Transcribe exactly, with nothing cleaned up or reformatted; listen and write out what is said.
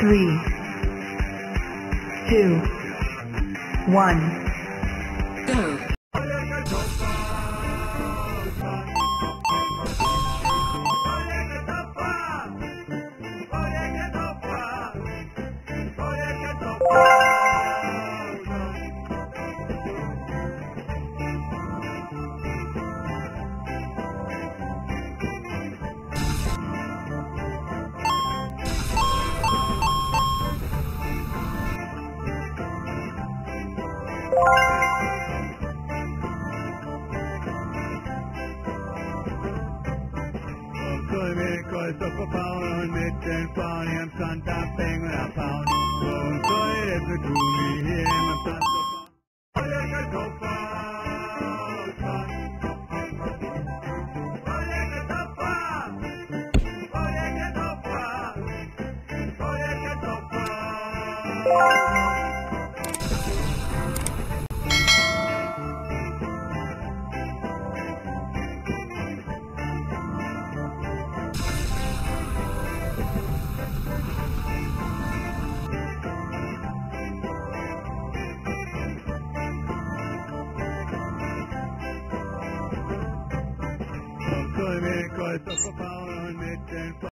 three, two, one, go. Soy por favor, meten pan y en Santa Fe una pan. Soy de su culo y en Santa. Con el corazón para un